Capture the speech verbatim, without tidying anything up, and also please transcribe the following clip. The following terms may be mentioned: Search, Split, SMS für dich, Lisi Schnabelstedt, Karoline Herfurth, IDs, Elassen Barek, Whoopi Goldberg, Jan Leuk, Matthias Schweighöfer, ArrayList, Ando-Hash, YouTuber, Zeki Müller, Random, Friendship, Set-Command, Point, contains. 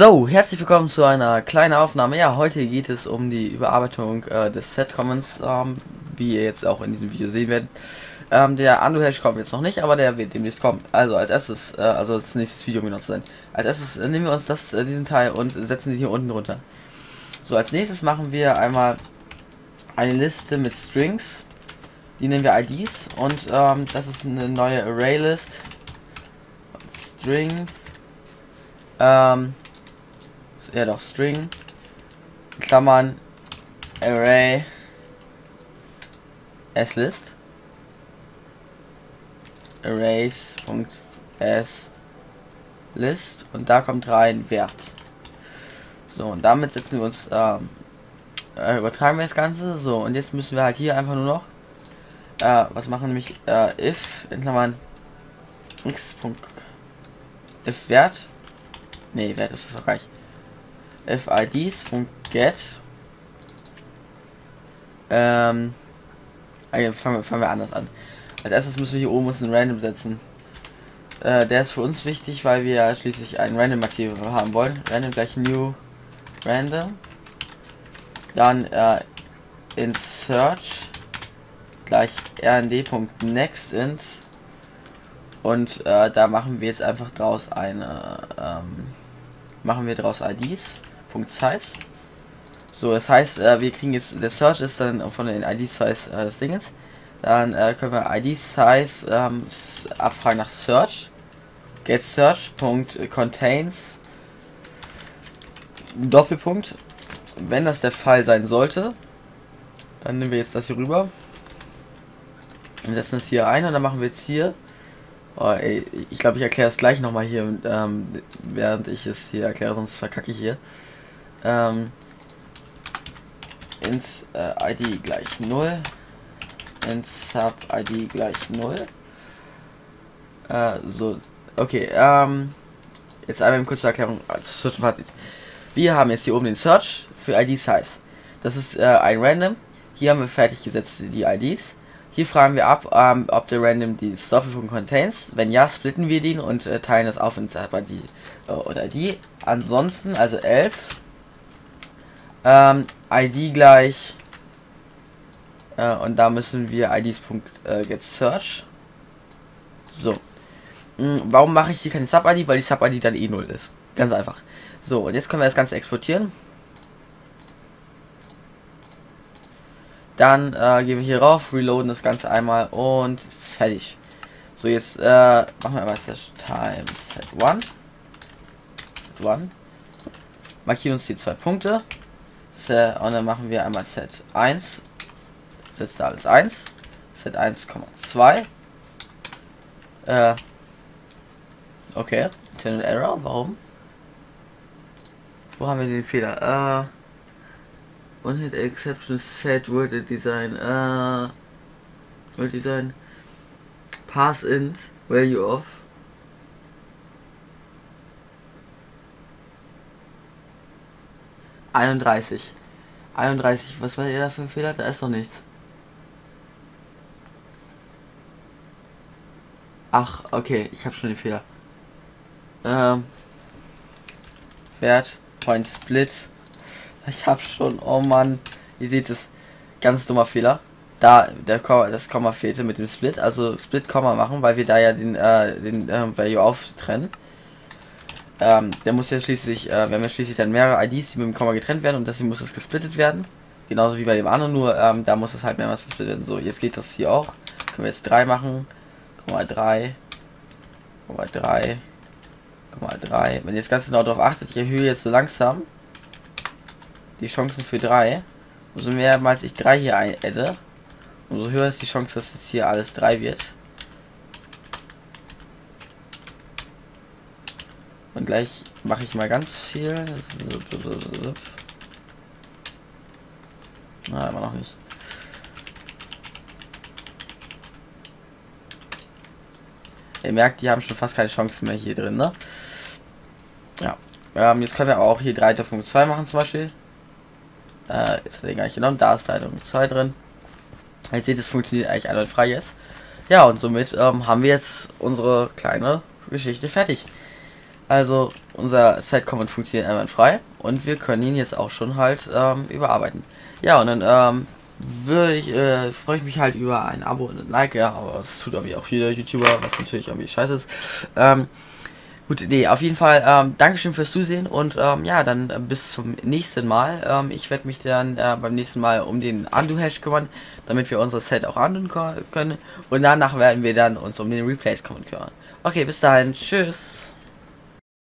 So, herzlich willkommen zu einer kleinen Aufnahme. Ja, heute geht es um die Überarbeitung äh, des Set-Commands, ähm, wie ihr jetzt auch in diesem Video sehen werdet. Ähm, der Ando-Hash kommt jetzt noch nicht, aber der wird demnächst kommen. Also als erstes, äh, also als nächstes Video genutzt sein. Als erstes äh, nehmen wir uns das, äh, diesen Teil und setzen ihn hier unten runter. So, als nächstes machen wir einmal eine Liste mit Strings. Die nennen wir I Ds und ähm, das ist eine neue ArrayList. String. Ähm, ja doch, String, Klammern, Array, S-List, Arrays.S-List und da kommt rein Wert. So, und damit setzen wir uns, ähm, übertragen wir das Ganze. So, und jetzt müssen wir halt hier einfach nur noch, äh, was machen nämlich, äh, if, in Klammern, x. if Wert, nee, Wert ist das doch gleich. F I Ds.get ähm, also fangen, wir, fangen wir anders an. Als erstes müssen wir hier oben uns einen Random setzen. Äh, der ist für uns wichtig, weil wir schließlich einen Random aktiv haben wollen. Random gleich New Random. Dann äh, in Search gleich rnd.nextInt und äh, da machen wir jetzt einfach draus eine ähm, machen wir draus I Ds. Size. So, das heißt, äh, wir kriegen jetzt, der Search ist dann von den I D-Size äh, des Dinges. Dann äh, können wir I D-Size ähm, abfragen nach Search. Get Search. Contains. Doppelpunkt. Wenn das der Fall sein sollte, dann nehmen wir jetzt das hier rüber. Und setzen das hier ein und dann machen wir jetzt hier. Oh, ey, ich glaube, ich erkläre es gleich nochmal hier, ähm, während ich es hier erkläre, sonst verkacke ich hier. Ähm, int äh, I D gleich null, int sub I D gleich null. Äh, so, okay, ähm, jetzt einmal kurz zur Erklärung, also zum Fazit. Wir haben jetzt hier oben den Search für I D Size. Das ist äh, ein Random. Hier haben wir fertig gesetzt die I Ds. Hier fragen wir ab, ähm, ob der Random die Doppelpunkt contains. Wenn ja, splitten wir den und äh, teilen das auf in I D äh, oder I D. Ansonsten, also else, ähm, I D gleich, äh, und da müssen wir I Ds.getSearch. Äh, so. Hm, warum mache ich hier keine Sub-I D? Weil die Sub-I D dann eh null ist. Ganz einfach. So, und jetzt können wir das Ganze exportieren. Dann äh, gehen wir hier rauf, reloaden das Ganze einmal und fertig. So, jetzt äh, machen wir einmal Slash Times Set eins. Set eins. Markieren uns die zwei Punkte. Set, und dann machen wir einmal Set eins. Setzt da alles eins. Set eins Komma zwei. Äh, okay. Internal Error. Warum? Wo haben wir den Fehler? Äh. Unhit Exception Set Word Design äh Word Design Pass Int Value of einunddreißig einunddreißig. Was war ihr da für ein Fehler? Da ist doch nichts. Ach, okay, ich habe schon den Fehler. Ähm Wert Point Split. Ich habe schon, oh Mann, ihr seht es, ganz dummer Fehler. Da der Komma, das Komma fehlte mit dem Split, also Split Komma machen, weil wir da ja den äh, den äh, Value auftrennen. Ähm, der muss ja schließlich, äh, wenn wir schließlich dann mehrere I Ds, die mit dem Komma getrennt werden und deswegen muss das gesplittet werden, genauso wie bei dem anderen, nur ähm, da muss das halt mehrmals gesplittet werden. So, jetzt geht das hier auch. Können wir jetzt drei machen, Komma drei, Komma drei, Komma drei. Wenn ihr das Ganze genau darauf achtet, ich erhöhe jetzt so langsam die Chancen für drei. Umso mehrmals ich drei hier ein adde, umso höher ist die Chance, dass jetzt hier alles drei wird. Und gleich mache ich mal ganz viel. Na, immer noch nicht. Ihr merkt, die haben schon fast keine Chance mehr hier drin, ne? Ja. Ähm, jetzt können wir auch hier drei Punkt zwei machen zum Beispiel. Äh, jetzt hat er gar nicht genommen, da ist drei Punkt zwei drin. Jetzt seht ihr, es funktioniert eigentlich einwandfrei jetzt. Ja, und somit ähm, haben wir jetzt unsere kleine Geschichte fertig. Also unser Set-Command funktioniert einwandfrei und wir können ihn jetzt auch schon halt ähm, überarbeiten. Ja, und dann ähm, würde ich, äh, freue ich mich halt über ein Abo und ein Like, ja, aber das tut irgendwie auch jeder YouTuber, was natürlich irgendwie scheiße ist. Ähm, Gut, nee, auf jeden Fall, ähm, Dankeschön fürs Zusehen und ähm, ja, dann äh, bis zum nächsten Mal. Ähm, ich werde mich dann äh, beim nächsten Mal um den Ando-Hash kümmern, damit wir unser Set auch andoen können. Und danach werden wir dann uns um den Replace kümmern. Okay, bis dahin, tschüss.